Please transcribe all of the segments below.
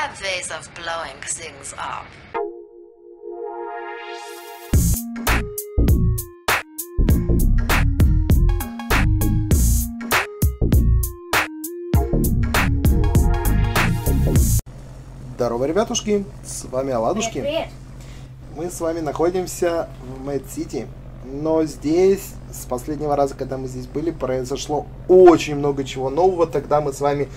have ways of blowing things up. Здорово, ребятушки! С вами Оладушки. Привет. Мы с вами находимся в Mad City. Но здесь, с последнего раза, когда мы здесь были, произошло очень много чего нового. Тогда мы с вами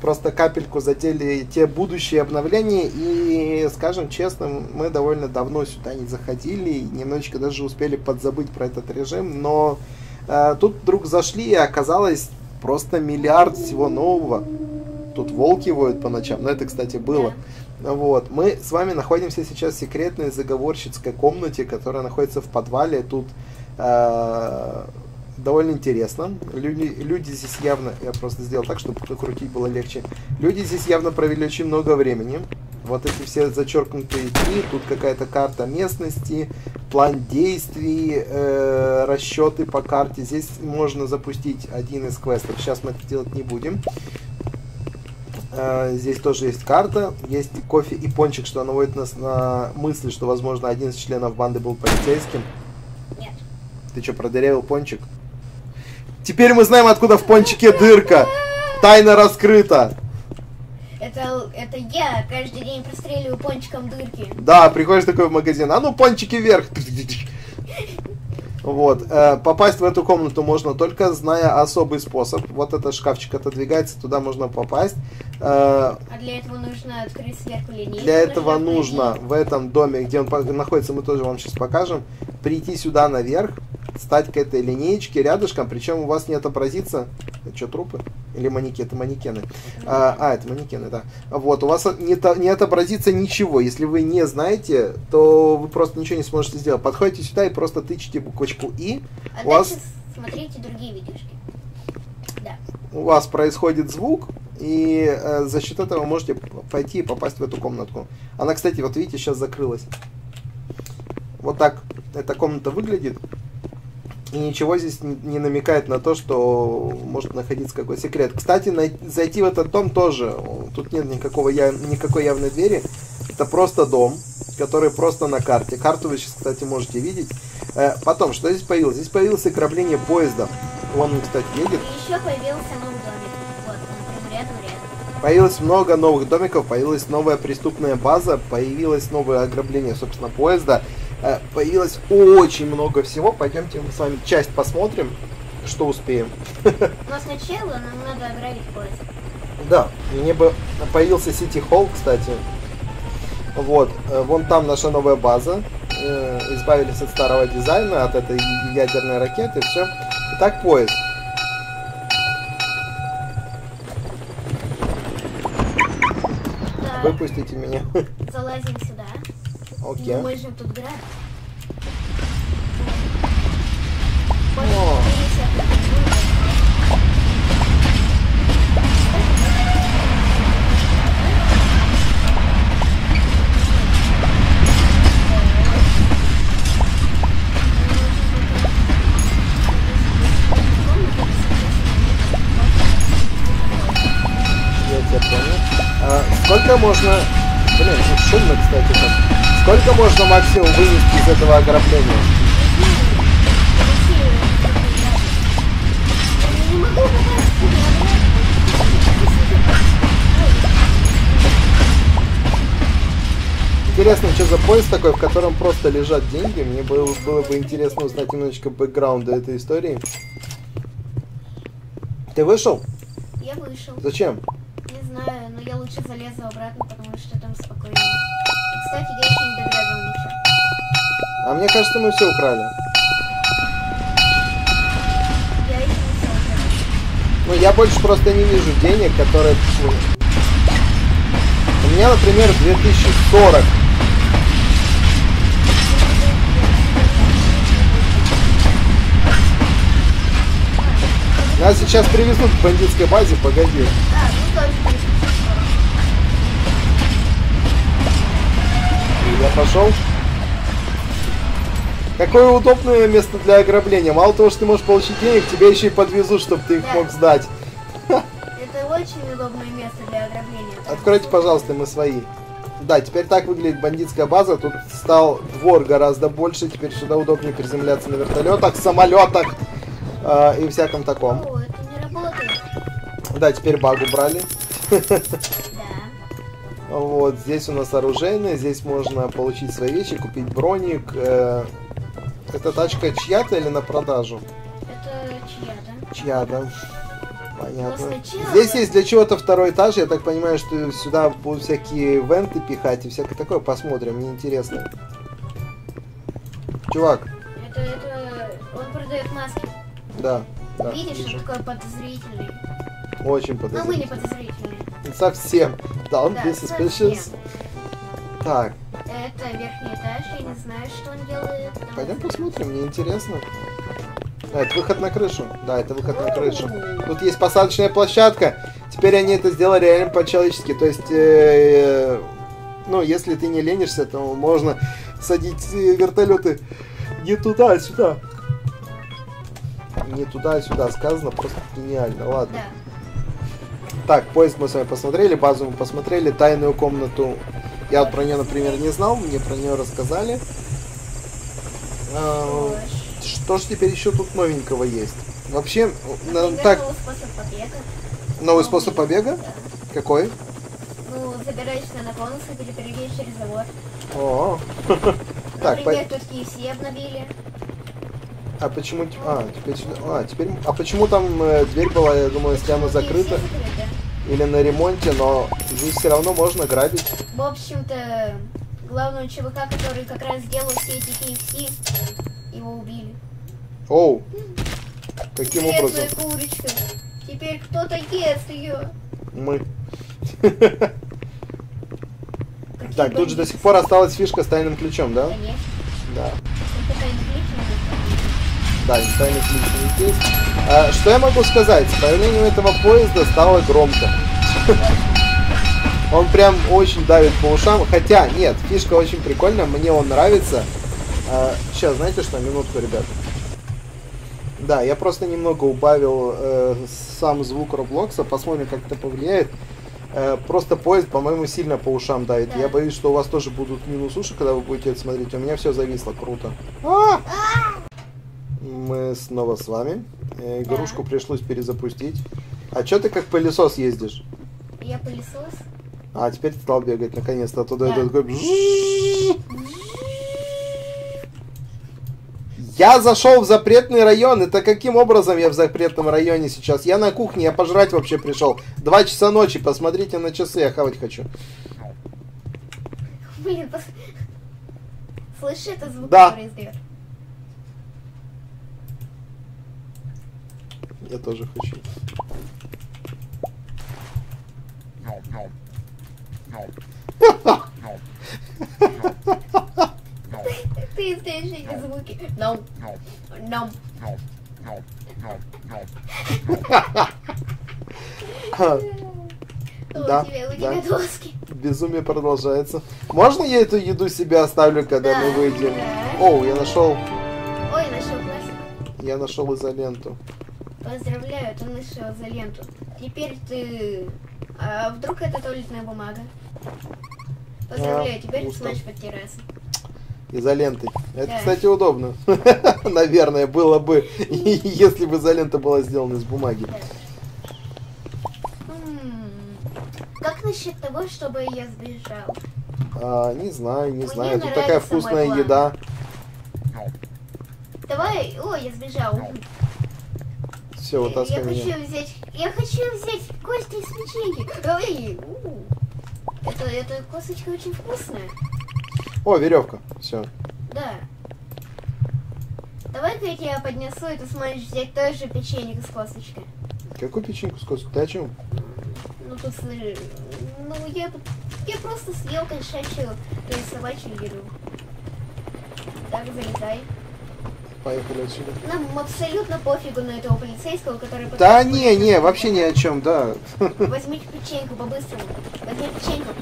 просто капельку задели те будущие обновления. И, скажем честно, мы довольно давно сюда не заходили. И немножечко даже успели подзабыть про этот режим. Но тут вдруг зашли, и оказалось просто миллиард всего нового. Тут волки воют по ночам, но это, кстати, было. Да. Вот. Мы с вами находимся сейчас в секретной заговорщицкой комнате, которая находится в подвале. Тут довольно интересно. Люди здесь явно... Я просто сделал так, чтобы крутить было легче. Люди здесь явно провели очень много времени. Вот эти все зачеркнутые дни. Тут какая-то карта местности, план действий, расчеты по карте. Здесь можно запустить один из квестов. Сейчас мы это делать не будем. Здесь тоже есть карта, есть кофе и пончик, что наводит нас на мысль, что, возможно, один из членов банды был полицейским. Нет. Ты что, продырявил пончик? Теперь мы знаем, откуда в пончике дырка. Тайна раскрыта. Это я каждый день простреливаю пончиком дырки. Да, приходишь такой в магазин. А ну, пончики вверх. Вот. Попасть в эту комнату можно только, зная особый способ. Вот этот шкафчик отодвигается, туда можно попасть. А для этого нужно открыть сверху линейку. Для этого нужно в этом доме, где он находится, мы тоже вам сейчас покажем, прийти сюда наверх, стать к этой линеечке рядышком, причем у вас не отобразится... Это что, трупы? Или манекены? Это манекены. Это манекены, да. Вот, у вас не отобразится ничего. Если вы не знаете, то вы просто ничего не сможете сделать. Подходите сюда и просто тычите буквочку «И». А у вас... смотрите другие видюшки. Да. У вас происходит звук, и за счет этого вы можете пойти и попасть в эту комнатку. Она, кстати, вот видите, сейчас закрылась. Вот так эта комната выглядит. И ничего здесь не намекает на то, что может находиться какой секрет. Кстати, зайти в этот дом тоже. Тут нет никакой явной двери. Это просто дом, который просто на карте. Карту вы сейчас, кстати, можете видеть. Потом, что здесь появилось? Здесь появилось ограбление поезда. Вон он, кстати, едет. И еще появился новый домик. Вот, он рядом. Появилось много новых домиков. Появилась новая преступная база. Появилось новое ограбление, собственно, поезда. Появилось очень много всего. Пойдемте мы с вами часть посмотрим, что успеем. Но сначала нам надо ограбить поезд. Да, мне бы появился Сити Холл, кстати. Вот, вон там наша новая база. Избавились от старого дизайна, от этой ядерной ракеты, все. Итак, поезд. Да. Выпустите меня. Залазим сюда. Окей. Мы можем тут грабить. Я тебя понял. Сколько можно... Блин, шумно, кстати, так. Сколько можно максимум вынести из этого ограбления? Интересно, что за поезд такой, в котором просто лежат деньги? Мне было бы интересно узнать немножечко бэкграунда этой истории. Ты вышел? Я вышел. Зачем? Не знаю, но я лучше залезу обратно, потому что там спокойно. Кстати, я еще не догадал ничего. А мне кажется, мы все украли. Я еще не все украли. Ну, я больше просто не вижу денег, которые... У меня, например, 2040. Нас сейчас привезут к бандитской базе, погоди. Да, ну тоже. Я пошел. Какое удобное место для ограбления. Мало того, что ты можешь получить денег, тебе еще и подвезут, чтобы ты их мог сдать. Это очень удобное место для ограбления. Откройте, пожалуйста, мы свои. Да, теперь так выглядит бандитская база. Тут стал двор гораздо больше. Теперь сюда удобнее приземляться на вертолетах, самолетах и всяком таком. О, это не работает. Да, теперь баг убрали. Да. Вот, здесь у нас оружейное. Здесь можно получить свои вещи, купить броник. Это тачка чья-то или на продажу? Это чья-то. Чья-то. Понятно. Здесь есть для чего-то второй этаж. Я так понимаю, что сюда будут всякие венты пихать и всякое такое. Посмотрим, мне интересно. Чувак. Это... Он продает маски. Да. Да, видишь, вижу. Он такой подозрительный. Очень подозрительный. Но мы не подозрительные. Совсем. Don't be suspicious. Так. Это верхний этаж. Я не знаю, что он делает. Пойдем посмотрим, мне интересно. А, это выход на крышу. Да, это выход на крышу. Тут есть посадочная площадка. Теперь они это сделали реально по-человечески. То есть, ну, если ты не ленишься, то можно садить вертолеты не туда, а сюда. Не туда, а сюда. Сказано просто гениально. Ладно. Да. Так, поезд мы с вами посмотрели, базу мы посмотрели, тайную комнату. Я про нее, например, не знал. Мне про нее рассказали. Что ж теперь еще тут новенького есть? Вообще, например, так... новый способ побега. Новый способ побега? Да. Какой? Ну, забираешься на конус и перепрыгиваешь через завод. О, так, например, тут KFC обновили. А почему... А, теперь... А почему там дверь была, я думаю, если она закрыта? Или на ремонте, но здесь все равно можно грабить. В общем-то, главного чувака, который как раз делал все эти KFC, его убили. Оу. Каким образом? Курочка. Теперь кто-то ест ее. Мы. Так, тут же до сих пор осталась фишка с тайным ключом, да? Конечно. Да. Да, тайный ключ есть. А, что я могу сказать? С появлением этого поезда стало громко. Он прям очень давит по ушам. Хотя, нет, фишка очень прикольная, мне он нравится. Сейчас, знаете что, минутку, ребята. Да, я просто немного убавил сам звук Роблокса. Посмотрим, как это повлияет. Просто поезд, по-моему, сильно по ушам давит. Да. Я боюсь, что у вас тоже будут минус уши, когда вы будете это смотреть. У меня все зависло, круто. Мы снова с вами. Игрушку пришлось перезапустить. А что ты как пылесос ездишь? Я пылесос. А, теперь ты стал бегать, наконец-то. Оттуда идет такой... Я зашел в запретный район. Это каким образом я в запретном районе сейчас? Я на кухне, я пожрать вообще пришел. 2 часа ночи, посмотрите на часы, я хавать хочу. Блин, слышишь этот звук, да, который издает? Я тоже хочу. Ты издаешь эти звуки. No. No. Да, да. Безумие продолжается. Можно я эту еду себе оставлю, когда мы выйдем? О, я нашел. Ой, нашел классику. Я нашел изоленту. Поздравляю, ты нашел изоленту. Теперь ты... А вдруг это туалетная бумага? Поздравляю, теперь ты сможешь под террасу. Изолентой. Это, да, кстати, удобно. Наверное, было бы, если бы изолента была сделана из бумаги. Как насчет того, чтобы я сбежал? Не знаю, не знаю. Тут такая вкусная еда. Давай, ой, я сбежал. Все, вот таскай меня. Я хочу взять кости из печенья. Эта косточка очень вкусная. О, веревка. Все. Да. Давай-ка я тебя поднесу, и ты сможешь взять тоже печенье с косточкой. Какую печеньку с косточкой? Ты о чем? Ну, тут... Ну, я просто съел кошачью, то есть собачью еду. Так, залетай. Поехали отсюда. Нам абсолютно пофигу на этого полицейского, который... Да не, вообще ни о чем, да. Возьмите печеньку по-быстрому. Возьми печеньку.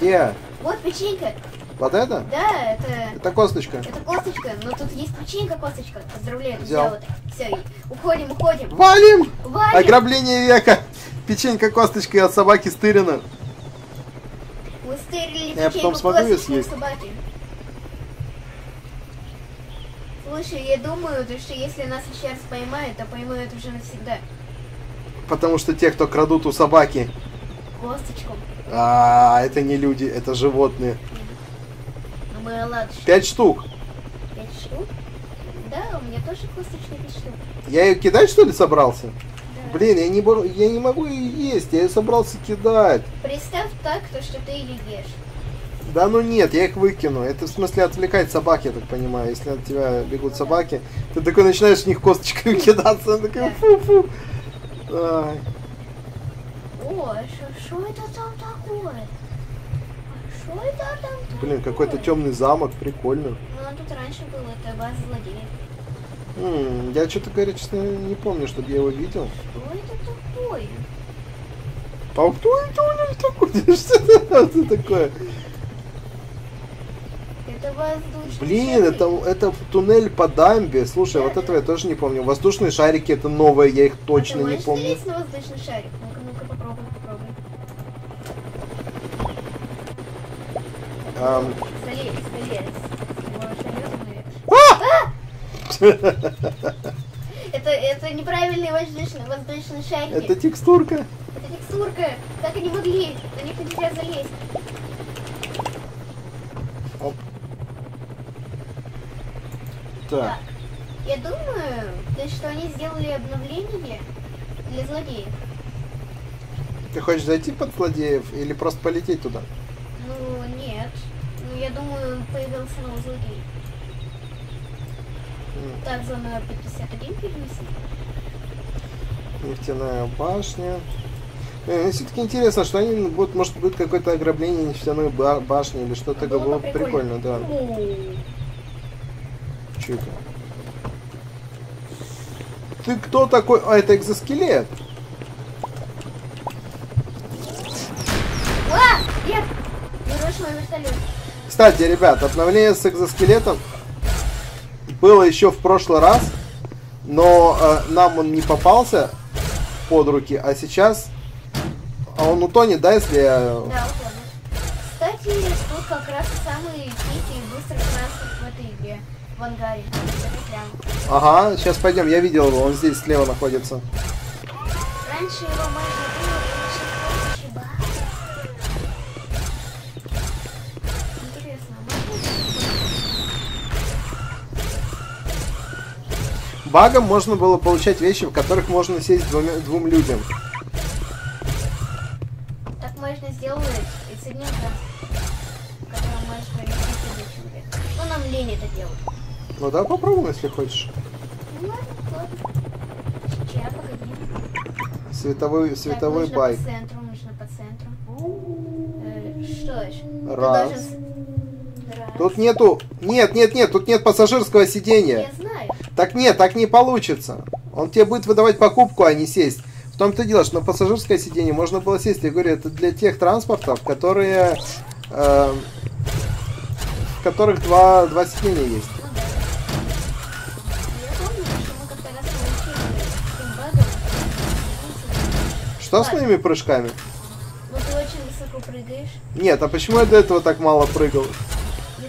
Где? Вот печенька. Вот это? Да, это... Это косточка. Это косточка, но тут есть печенька-косточка. Поздравляю, взял. Все, уходим. Валим! Ограбление века! печенька косточкой от собаки стырена. Мы стырили. Я потом смогу ее съесть. Собаки. Слушай, я думаю, что если нас еще раз поймают, то поймают уже навсегда. Потому что те, кто крадут у собаки косточку. А, это не люди, это животные. А мы оладушки. 5 штук. 5 штук? Да, у меня тоже косточки 5 штук. Я ее кидать, что ли, собрался? Да. Блин, я не могу ее есть, я ее собрался кидать. Представь так, что ты ее ешь. Да ну нет, я их выкину. Это в смысле отвлекать собак, я так понимаю. Если от тебя бегут собаки, ты такой начинаешь в них косточками кидаться. Она такая фу-фу. Ай. О, что это там такое? Что это там такое? Блин, какой-то темный замок, прикольно. Ну, а тут раньше было, это база злодеев. Я что-то, говорю, честно, не помню, чтобы я его видел. Что это такое? А кто это у него такой? Что это такое? Блин, это туннель по дамбе. Слушай, да, вот этого я тоже не помню. Воздушные шарики, это новое, я их точно не помню. Ты можешь на воздушный шарик? Ну-ка, попробуй, попробуй. Это неправильный воздушный шарик. Это текстурка. Это текстурка. Как они могли? На них нельзя залезть. Оп. Так. Я думаю, что они сделали обновление для злодеев. Ты хочешь зайти под злодеев или просто полететь туда? Ну, нет. Ну, я думаю, появился новый злодей. Так, зона 51 перенеси. Нефтяная башня. Все-таки интересно, что они будут, может быть, какое-то ограбление нефтяной башни или что-то. Было бы прикольно, да. Чика. Ты кто такой? А, это экзоскелет. Нет! Мой вертолет. Кстати, ребят, обновление с экзоскелетом было еще в прошлый раз, но нам он не попался под руки, а сейчас... А он утонет, да, если я... Да, утонет. Кстати, тут как раз самый тихий и быстрый транспорт в этой игре. В ангаре. Ага, сейчас пойдем. Я видел его, он здесь слева находится. Раньше его можно было получить. Интересно, можно? Багом можно было получать вещи, в которых можно сесть двум людям. Можно сделать из одним транспортом, который можешь провести следующий человек. Но нам лень это делать. Ну да, попробуй, если хочешь. Ну ладно, ладно. Сейчас, погоди. Световой байк. Нужно по центру. Что ж. Раз. Тут нету... Нет, тут нет пассажирского сидения. Я знаю. Так нет, так не получится. Он тебе будет выдавать покупку, а не сесть. В том-то дело, что на пассажирское сиденье можно было сесть. Я говорю, это для тех транспортов, которые, в которых два сиденья есть. Ну, да. Я помню, что мы как-то раз получили. Что с моими прыжками? Ну, ты очень высоко прыгаешь. Нет, а почему я до этого так мало прыгал? Не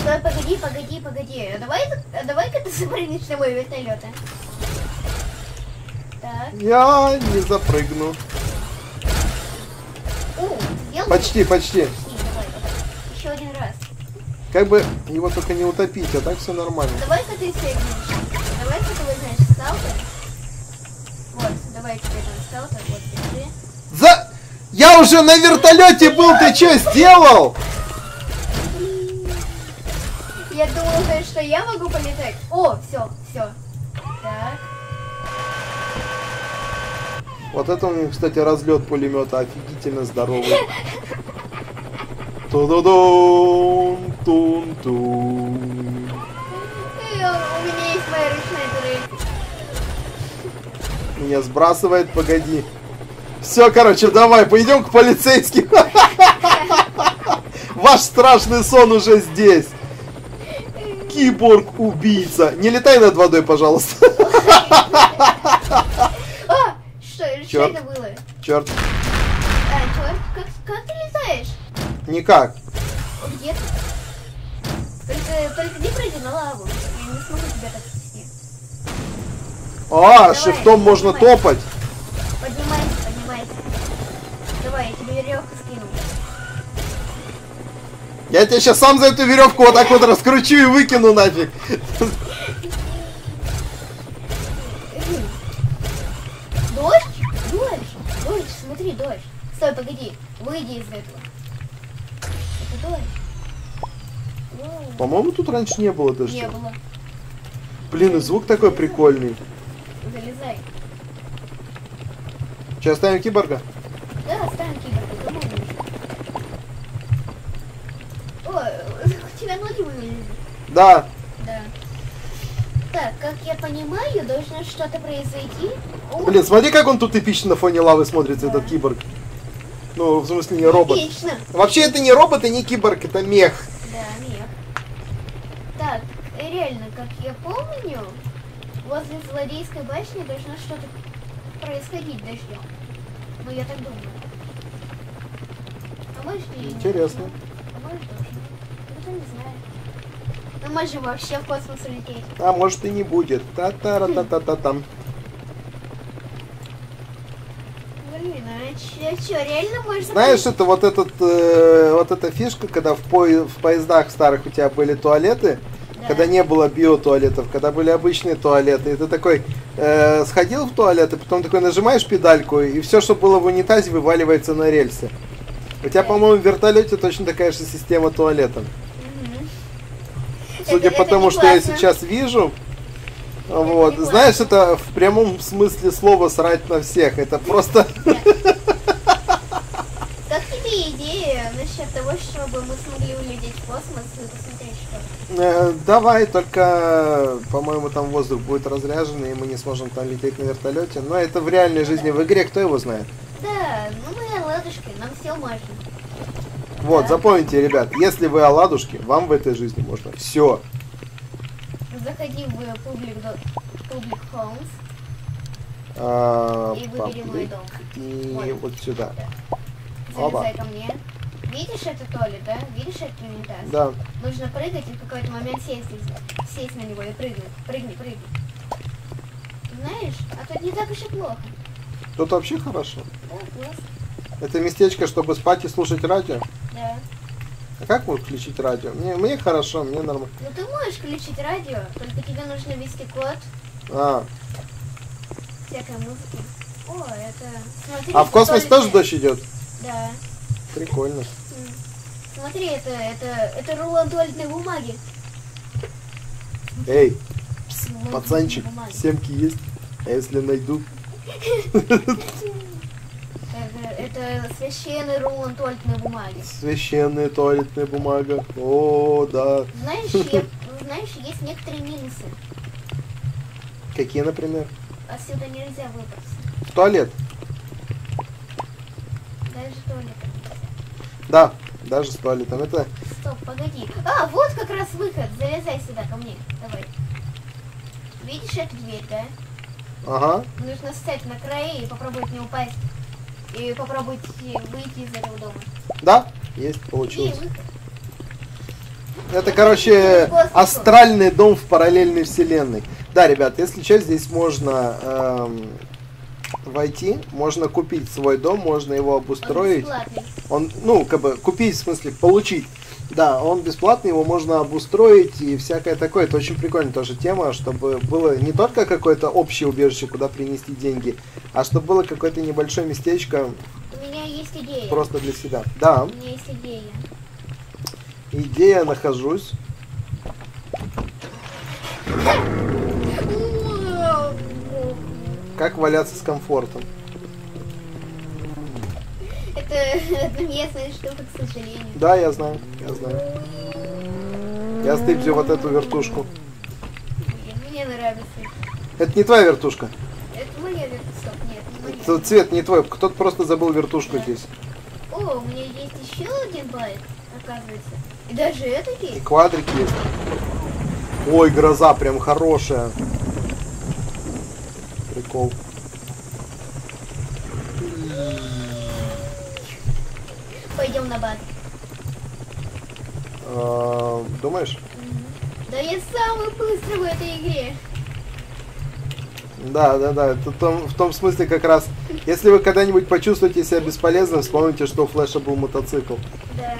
знаю. Стой, погоди. Давай-ка ты запрыгнешь на мой вертолет. Так. Я не запрыгну. Почти. Давай. Еще один раз. Как бы его только не утопить, а так все нормально. Давай-ка ты сыграешь. Давай-ка ты возьмешь сталтер. Вот, давай теперь там сталтер. Вот, держи. Я уже на вертолете был, ты что сделал? Я думал, что я могу полетать. О, все. Так. Вот это у них, кстати, разлет пулемета офигительно здоровый. Ту-ду-дум, тун-тун. У меня есть моя ручная турель. Меня сбрасывает, погоди. Все, короче, давай, пойдем к полицейским. Ваш страшный сон уже здесь. Киборг-убийца. Не летай над водой, пожалуйста. Черт. Что это было? Черт. Черт, как ты летаешь? Никак. Где ты? Только не пройди на лаву. Я не смогу тебя так спасти. А, шифтом можно топать. Поднимайся, поднимайся. Давай, я тебе веревку скину. Я тебя сейчас сам за эту веревку вот так вот раскручу и выкину нафиг. Дождь, смотри, дождь. Стой, погоди, выйди из этого. Это дождь. По-моему, тут раньше не было дождя. Не было. Блин, и звук такой прикольный. Залезай. Че, оставим киборга? Да, оставим киборга, кому нужно. У тебя ноги вылезли? Да. Да. Так, как я понимаю, должно что-то произойти. Блин, смотри, как он тут эпично на фоне лавы смотрится, да. Этот киборг. Ну, в смысле, не робот. Эпично. Вообще, это не робот и не киборг, это мех. Да, мех. Так, реально, как я помню, возле злодейской башни должно что-то происходить дождем. Ну, я так думаю. А может, и... Интересно. А может, должно. Кто-то не знает. Ну, может же вообще в космос улететь. А может и не будет. Та-та-ра-та-та-та-там. Реально можно... Знаешь, это вот этот вот эта фишка, когда в поездах старых у тебя были туалеты, да. Когда не было биотуалетов, когда были обычные туалеты, и ты такой сходил в туалет, и потом такой нажимаешь педальку, и все, что было в унитазе, вываливается на рельсы. У тебя, по-моему, в вертолете точно такая же система туалета. Угу. Судя по тому, что я сейчас вижу. Вот, знаешь, это в прямом смысле слова срать на всех. Это просто... Как тебе идея насчет того, чтобы мы смогли улететь в космос и посмотреть, что? Давай, только, по-моему, там воздух будет разряжен, и мы не сможем там лететь на вертолете. Но это в реальной жизни, да. В игре, кто его знает? Да, ну мы оладушки, нам все можно. Вот, да. Запомните, ребят, если вы оладушки, вам в этой жизни можно все. Заходи в Public Homes и выбери мой дом. И вот сюда. Да. Залезай ко мне. Видишь это туалет, да? Видишь этот унитаз? Да. Нужно прыгать и в какой-то момент сесть на него и прыгнуть. Прыгни, прыгни. Знаешь, а тут не так уж и плохо. Тут вообще хорошо. Да, классно. Это местечко, чтобы спать и слушать радио? Да. А как можно включить радио? Мне хорошо, мне нормально. Ну ты можешь включить радио, только тебе нужно ввести код. А. Всякая музыка. О, это... Смотри, а в космосе тоже дождь идет? Да. Прикольно. Смотри, это рулон туалетной бумаги. Эй, пс, пацанчик, семки есть? А если найду? Это священный рулон туалетной бумаги. Священная туалетная бумага. О, да. Знаешь, есть некоторые минусы. Какие, например? Отсюда нельзя выбраться. В туалет? Даже с туалетом нельзя. Да, даже с туалетом. Это... Стоп, погоди. А, вот как раз выход. Залезай сюда ко мне. Давай. Видишь эту дверь, да? Ага. Нужно встать на крае и попробовать не упасть. И попробуйте выйти из этого дома. Да, есть, получилось. Это, короче, астральный дом в параллельной вселенной. Да, ребят, если что, здесь можно войти, можно купить свой дом, можно его обустроить. Он, ну, как бы, купить, в смысле, получить. Да, он бесплатный, его можно обустроить и всякое такое. Это очень прикольная тоже тема, чтобы было не только какое-то общее убежище, куда принести деньги, а чтобы было какое-то небольшое местечко. У меня есть идея. Просто для себя. Да. У меня есть идея. Идея, нахожусь. Как валяться с комфортом? Это местная штука, к сожалению. Да, я знаю, я знаю. Я стыплю вот эту вертушку. Мне нравится. Это не твоя вертушка. Это моя вертушка, нет. Не моя. Цвет не твой, кто-то просто забыл вертушку, да. Здесь. О, у меня есть еще один байк, оказывается. И даже это есть. И квадрик есть. Ой, гроза прям хорошая. Прикол. пойдем на базу. Думаешь? Да я самый быстрый в этой игре. Да. В том смысле как раз, если вы когда-нибудь почувствуете себя бесполезным, вспомните, что у Флэша был мотоцикл. Да.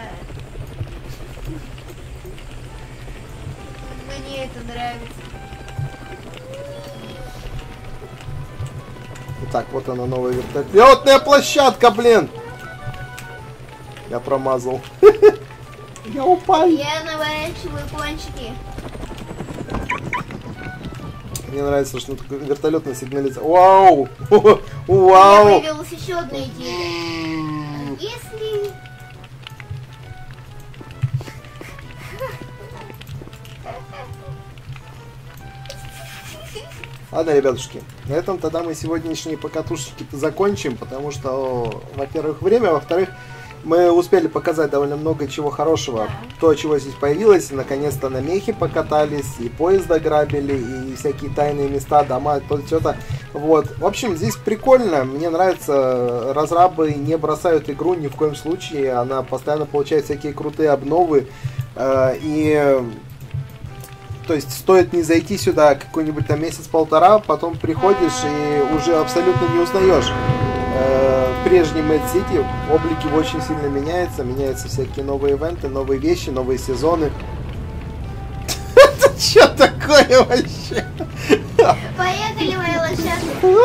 Мне это нравится. Так, вот она, новая вертолетная площадка, блин! Я промазал. Я упал. Я наворачиваю кончики. Мне нравится, что такое вертолетная сигнализация. Вау! Вау! Я появилась еще одна идея. Если... Ладно, ребятушки, на этом тогда мы сегодняшние покатушечки закончим, потому что, во-первых, время, во-вторых, мы успели показать довольно много чего хорошего. Да. То, чего здесь появилось, наконец-то на мехе покатались, и поезд ограбили, и всякие тайные места, дома, то-то, что-то. Вот. В общем, здесь прикольно, мне нравится, разрабы не бросают игру ни в коем случае, она постоянно получает всякие крутые обновы, и... То есть стоит не зайти сюда какой-нибудь там месяц-полтора, потом приходишь и уже абсолютно не узнаешь. В прежнем Mad City облик его очень сильно меняется, меняются всякие новые ивенты, новые вещи, новые сезоны. Это что такое вообще? Поехали, моя лошадка.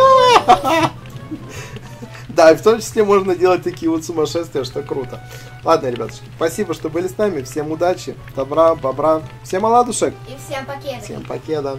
Да, и в том числе можно делать такие вот сумасшествия, что круто. Ладно, ребятушки, спасибо, что были с нами. Всем удачи, добра, бобра, всем оладушек. И всем покеда. Всем покеда.